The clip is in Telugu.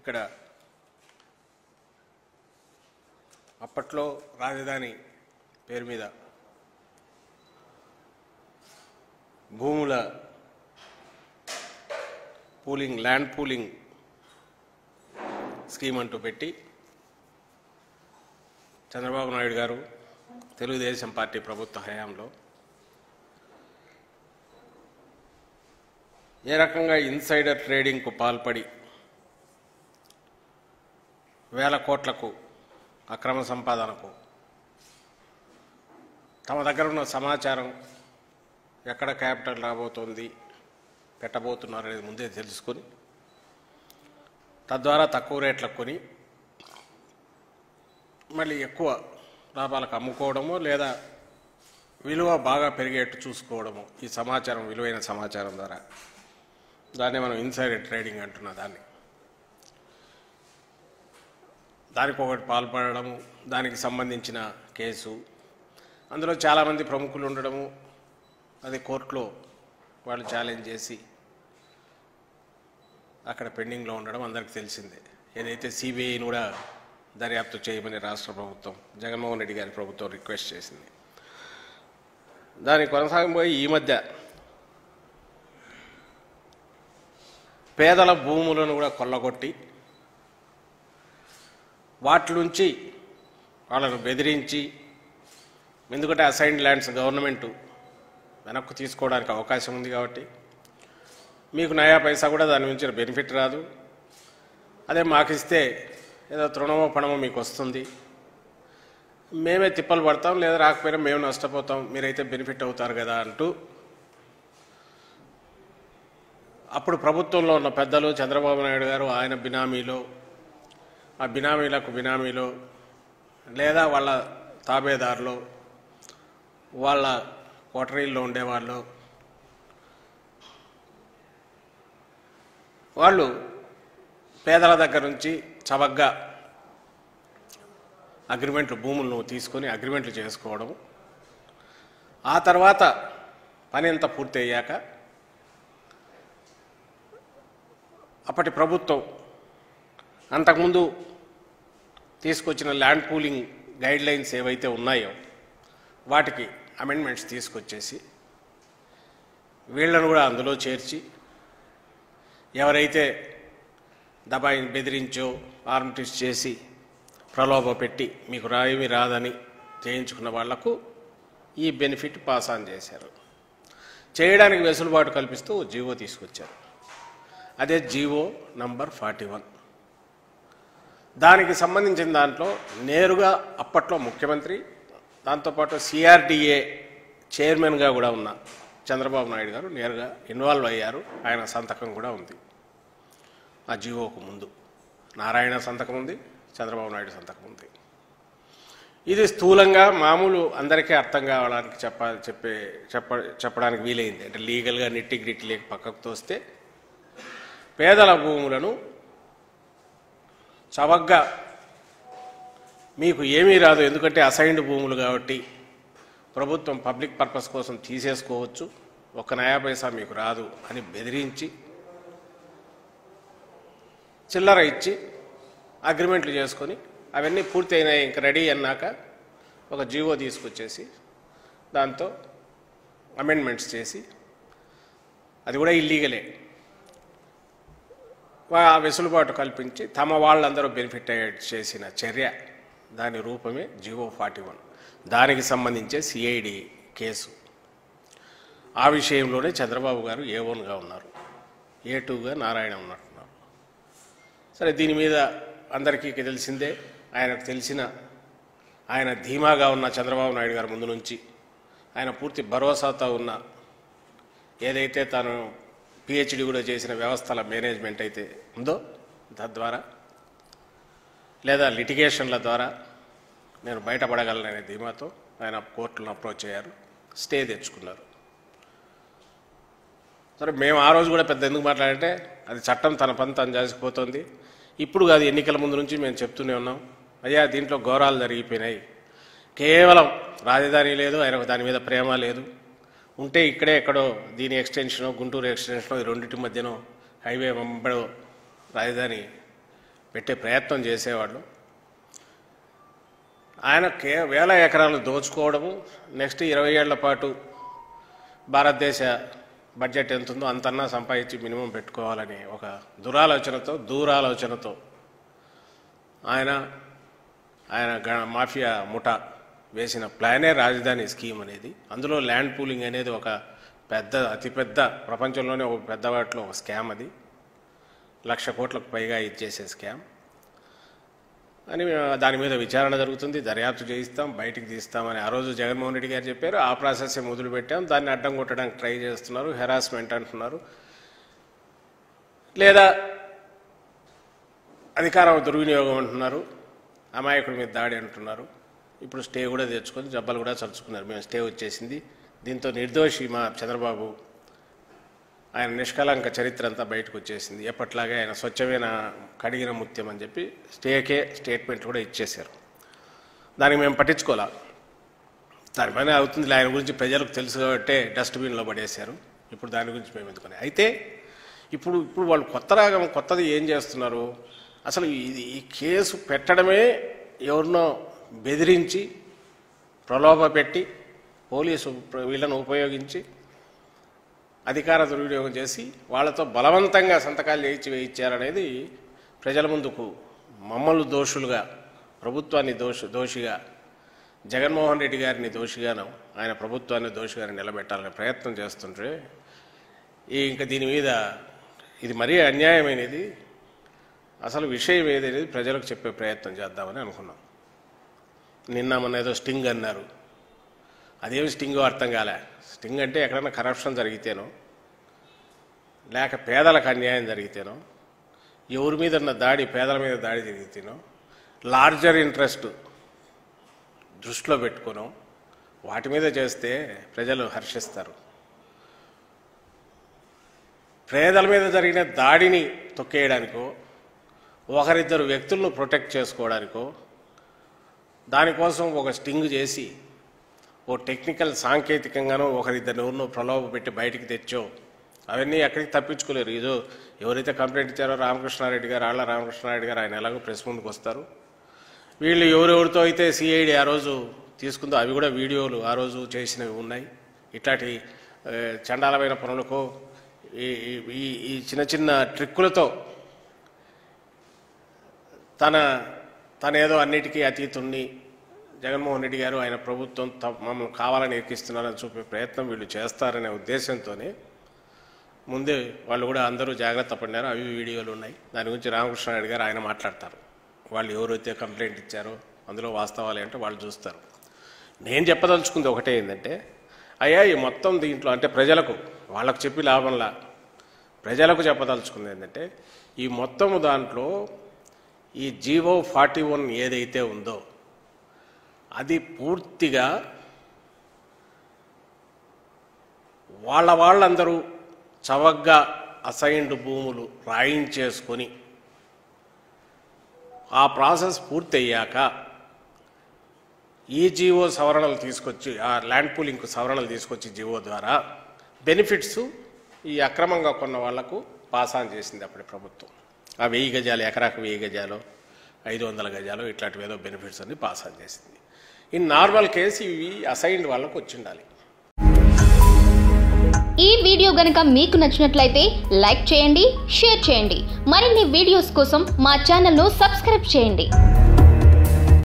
ఇక్కడ అప్పట్లో రాజధాని పేరు మీద భూముల పూలింగ్ ల్యాండ్ పూలింగ్ స్కీమ్ అంటూ పెట్టి చంద్రబాబు నాయుడు గారు తెలుగుదేశం పార్టీ ప్రభుత్వ హయాంలో ఏ రకంగా ఇన్సైడర్ ట్రేడింగ్కు పాల్పడి వేల కోట్లకు అక్రమ సంపాదనకు తమ దగ్గర ఉన్న సమాచారం ఎక్కడ క్యాపిటల్ రాబోతోంది పెట్టబోతున్నారు అనేది ముందే తెలుసుకొని తద్వారా తక్కువ రేట్లకు కొని మళ్ళీ ఎక్కువ లాభాలకు అమ్ముకోవడము లేదా విలువ బాగా పెరిగేట్టు చూసుకోవడము ఈ సమాచారం విలువైన సమాచారం ద్వారా దాన్ని మనం ఇన్సైడర్ ట్రేడింగ్ అంటున్న దానికి ఒకటి పాల్పడము దానికి సంబంధించిన కేసు అందులో చాలామంది ప్రముఖులు ఉండడము అది కోర్టులో వాళ్ళు ఛాలెంజ్ చేసి అక్కడ పెండింగ్లో ఉండడం అందరికీ తెలిసిందే. ఏదైతే సిబిఐని కూడా దర్యాప్తు చేయమని రాష్ట్ర ప్రభుత్వం జగన్మోహన్ రెడ్డి గారి ప్రభుత్వం రిక్వెస్ట్ చేసింది. దాని కొనసాగిపోయి ఈ మధ్య పేదల భూములను కూడా కొల్లగొట్టి వాటి నుంచి వాళ్ళను బెదిరించి, ఎందుకంటే అసైన్డ్ ల్యాండ్స్ గవర్నమెంట్ వెనక్కు తీసుకోవడానికి అవకాశం ఉంది కాబట్టి మీకు నయా పైసా కూడా దాని నుంచి బెనిఫిట్ రాదు, అదే మాకు ఇస్తే ఏదో తృణమో పణమో మీకు వస్తుంది, మేమే తిప్పలు పడతాం లేదా రాకపోయినా మేము నష్టపోతాం, మీరైతే బెనిఫిట్ అవుతారు కదా అంటూ అప్పుడు ప్రభుత్వంలో ఉన్న పెద్దలు చంద్రబాబు నాయుడు గారు ఆయన బినామీలో ఆ బినామీలకు బినామీలో లేదా వాళ్ళ తాబేదారులో వాళ్ళ కోటరీల్లో ఉండేవాళ్ళు వాళ్ళు పేదల దగ్గర నుంచి చవగ్గా అగ్రిమెంట్లు భూములను తీసుకొని అగ్రిమెంట్లు చేసుకోవడం, ఆ తర్వాత పని అంతా పూర్తి అయ్యాక అప్పటి ప్రభుత్వం అంతకుముందు తీసుకొచ్చిన ల్యాండ్ పూలింగ్ గైడ్లైన్స్ ఏవైతే ఉన్నాయో వాటికి అమెండ్మెంట్స్ తీసుకొచ్చేసి వీళ్ళను కూడా అందులో చేర్చి ఎవరైతే దబాయి బెదిరించో ఆర్మ్ ట్విస్ట్ చేసి ప్రలోభ పెట్టి మీకు రాయమి రాదని చేయించుకున్న వాళ్లకు ఈ బెనిఫిట్ పాస్ ఆన్ చేశారు. చేయడానికి వెసులుబాటు కల్పిస్తూ జీవో తీసుకొచ్చారు, అదే జీవో నంబర్ 41. దానికి సంబంధించిన దాంట్లో నేరుగా అప్పట్లో ముఖ్యమంత్రి దాంతోపాటు సిఆర్డీఏ చైర్మన్గా కూడా ఉన్న చంద్రబాబు నాయుడు గారు నేరుగా ఇన్వాల్వ్ అయ్యారు, ఆయన సంతకం కూడా ఉంది ఆ జీవోకు ముందు. నారాయణ సంతకం ఉంది, చంద్రబాబు నాయుడు సంతకం ఉంది. ఇది స్థూలంగా మామూలు అందరికీ అర్థం కావడానికి చెప్పడానికి వీలైంది. అంటే లీగల్గా నిట్టి గ్రిట్ లేక పక్కకు తోస్తే పేదల భూములను చవగ్గా మీకు ఏమీ రాదు, ఎందుకంటే అసైన్డ్ భూములు కాబట్టి ప్రభుత్వం పబ్లిక్ పర్పస్ కోసం తీసేసుకోవచ్చు, ఒక్క నయా పైసా మీకు రాదు అని బెదిరించి చిల్లర ఇచ్చి అగ్రిమెంట్లు చేసుకొని అవన్నీ పూర్తి అయినాయి ఇంక రెడీ అన్నాక ఒక జీవో తీసుకొచ్చేసి దాంతో అమెండ్మెంట్స్ చేసి అది కూడా ఇల్లీగలే వెసులుబాటు కల్పించి తమ వాళ్ళందరూ బెనిఫిట్ అయ్యేట్ చేసిన చర్య, దాని రూపమే జివో 41. దానికి సంబంధించే సిఐడి కేసు, ఆ విషయంలోనే చంద్రబాబు గారు A1గా ఉన్నారు, A2గా నారాయణ ఉన్నట్టున్నారు. సరే, దీని మీద అందరికీ తెలిసిందే, ఆయనకు తెలిసిన ఆయన ధీమాగా ఉన్న చంద్రబాబు నాయుడు గారు ముందు నుంచి ఆయన పూర్తి భరోసాతో ఉన్న ఏదైతే తాను PhD కూడా చేసిన వ్యవస్థల మేనేజ్మెంట్ అయితే ఉందో తద్వారా లేదా లిటిగేషన్ల ద్వారా నేను బయటపడగలననే ధీమాతో ఆయన కోర్టులను అప్రోచ్ అయ్యారు, స్టే తెచ్చుకున్నారు. సరే, మేము ఆ రోజు కూడా పెద్ద ఎందుకు మాట్లాడంటే అది చట్టం తన పని తను చేసిపోతుంది, ఇప్పుడు కాదు ఎన్నికల ముందు నుంచి మేము చెప్తూనే ఉన్నాం, అయ్యా దీంట్లో ఘోరాలు జరిగిపోయినాయి, కేవలం రాజధాని లేదు, ఆయనకు దాని మీద ప్రేమ లేదు, ఉంటే ఇక్కడే ఎక్కడో దీని ఎక్స్టెన్షనో గుంటూరు ఎక్స్టెన్షనో ఈ రెండింటి మధ్యనో హైవే వెంబడో రాజధాని పెట్టే ప్రయత్నం చేసేవాళ్ళు. ఆయన వేల ఎకరాలు దోచుకోవడము, నెక్స్ట్ 20 ఏళ్ల పాటు భారతదేశ బడ్జెట్ ఎంతుందో అంతన్నా సంపాదించి మినిమం పెట్టుకోవాలని ఒక దూరాలోచనతో ఆయన మాఫియా ముఠా వేసిన ప్లానే రాజధాని స్కీమ్ అనేది. అందులో ల్యాండ్ పూలింగ్ అనేది ఒక అతిపెద్ద ప్రపంచంలోనే ఒక పెద్ద వాటిలో ఒక స్కామ్. అది 1,00,000 కోట్లకు పైగా ఇచ్చేసే స్కామ్ అని దాని మీద విచారణ జరుగుతుంది, దర్యాప్తు చేయిస్తాం, బయటికి తీస్తామని ఆ రోజు జగన్మోహన్ రెడ్డి గారు చెప్పారు. ఆ ప్రాసెస్ మొదలు పెట్టాం, దాన్ని అడ్డం కొట్టడానికి ట్రై చేస్తున్నారు, హెరాస్మెంట్ అంటున్నారు, లేదా అధికారం దుర్వినియోగం అంటున్నారు, అమాయకుడి మీద దాడి అంటున్నారు. ఇప్పుడు స్టే కూడా తెచ్చుకొని జబ్బలు కూడా చర్చుకున్నారు, మేము స్టే వచ్చేసింది. దీంతో నిర్దోషి మా చంద్రబాబు ఆయన నిష్కలంక చరిత్ర అంతా బయటకు వచ్చేసింది. ఎప్పట్లాగే ఆయన స్వచ్ఛమైన కడిగిన ముత్యం అని చెప్పి స్టేకే స్టేట్మెంట్ కూడా ఇచ్చేశారు. దానికి మేము పట్టించుకోలే, దానిపైన అవుతుంది. ఆయన గురించి ప్రజలకు తెలుసు కాబట్టి డస్ట్బిన్లో పడేశారు. ఇప్పుడు దాని గురించి మేము ఎందుకని అయితే ఇప్పుడు వాళ్ళు కొత్తది ఏం చేస్తున్నారు? అసలు ఇది ఈ కేసు పెట్టడమే ఎవరినో బెదిరించి ప్రలోభ పెట్టి పోలీసు వీళ్ళను ఉపయోగించి అధికార దుర్వినియోగం చేసి వాళ్ళతో బలవంతంగా సంతకాలు వేయించారనేది ప్రజల ముందుకు మమ్మల్ని దోషులుగా, ప్రభుత్వాన్ని దోషిగా, జగన్మోహన్ రెడ్డి గారిని దోషిగాను ఆయన ప్రభుత్వాన్ని దోషిగానే నిలబెట్టాలనే ప్రయత్నం చేస్తుంటే ఇంకా దీని మీద ఇది మరీ అన్యాయమైనది, అసలు విషయం ఏదనేది ప్రజలకు చెప్పే ప్రయత్నం చేద్దామని అనుకున్నాం. నిన్న మొన్న ఏదో స్టింగ్ అన్నారు, అదేమి స్టింగో అర్థం కాలే. స్టింగ్ అంటే ఎక్కడైనా కరప్షన్ జరిగితేనో లేక పేదలకు అన్యాయం జరిగితేనో ఎవరి మీద ఉన్న దాడి, పేదల మీద దాడి జరిగితేనో లార్జర్ ఇంట్రెస్ట్ దృష్టిలో పెట్టుకోను వాటి మీద చేస్తే ప్రజలు హర్షిస్తారు. పేదల మీద జరిగిన దాడిని తొక్కేయడానికో, ఒకరిద్దరు వ్యక్తులను ప్రొటెక్ట్ చేసుకోవడానికో దానికోసం ఒక స్టింగ్ చేసి ఓ టెక్నికల్ సాంకేతికంగానో ఒకరిద్దరిని ఎవరినో ప్రలోభ పెట్టి బయటికి తెచ్చో అవన్నీ ఎక్కడికి తప్పించుకోలేరు. ఏదో ఎవరైతే కంప్లైంట్ ఇచ్చారో రామకృష్ణారెడ్డి గారు, ఆళ్ళ రామకృష్ణారెడ్డి గారు ఆయన ఎలాగో ప్రెస్ ముందుకు వస్తారు. వీళ్ళు ఎవరెవరితో అయితే సిఐడి ఆ రోజు తీసుకుందో అవి కూడా వీడియోలు ఆ రోజు చేసినవి ఉన్నాయి. ఇట్లాంటి చండాలమైన పనులకు ఈ చిన్న ట్రిక్కులతో తనేదో అన్నిటికీ అతీతుణ్ణి, జగన్మోహన్ రెడ్డి గారు ఆయన ప్రభుత్వం మమ్మల్ని కావాలని ఎక్కిస్తున్నారని చూపే ప్రయత్నం వీళ్ళు చేస్తారనే ఉద్దేశంతోనే ముందే వాళ్ళు కూడా అందరూ జాగ్రత్త పడినారు. అవి వీడియోలు ఉన్నాయి, దాని గురించి రామకృష్ణారెడ్డి గారు ఆయన మాట్లాడతారు. వాళ్ళు ఎవరైతే కంప్లైంట్ ఇచ్చారో అందులో వాస్తవాలు అంటే వాళ్ళు చూస్తారు. నేను చెప్పదలుచుకుంది ఒకటే ఏంటంటే, అయ్యా ఈ మొత్తం దీంట్లో అంటే ప్రజలకు వాళ్ళకు చెప్పి లాభంలా ప్రజలకు చెప్పదలుచుకుంది ఏంటంటే, ఈ మొత్తము దాంట్లో ఈ జీవో 41 ఏదైతే ఉందో అది పూర్తిగా వాళ్ళందరూ చవగ్గా అసైన్డ్ భూములు రాయించేసుకొని ఆ ప్రాసెస్ పూర్తయ్యాక ఈ జీవో సవరణలు తీసుకొచ్చి ఆ ల్యాండ్ పూలింగ్కు సవరణలు తీసుకొచ్చి జీవో ద్వారా బెనిఫిట్స్ ఈ అక్రమంగా కొన్న వాళ్లకు పాస్ ఆన్ చేసింది అప్పటి ప్రభుత్వం. ఆ 1000 గజాలు, ఎకరాకు 1000 గజాలు, 500 గజాలు ఇట్లాంటివి ఏదో బెనిఫిట్స్ అన్ని పాస్ ఆన్ చేసింది. ఇన్ నార్మల్ కేసు ఇవి అసైన్డ్ వాళ్ళకు వచ్చి ఉండాలి. ఈ వీడియో గనుక మీకు నచ్చినట్లయితే లైక్ చేయండి, షేర్ చేయండి. మరిన్ని వీడియోస్ కోసం మా ఛానల్ను సబ్స్క్రైబ్ చేయండి.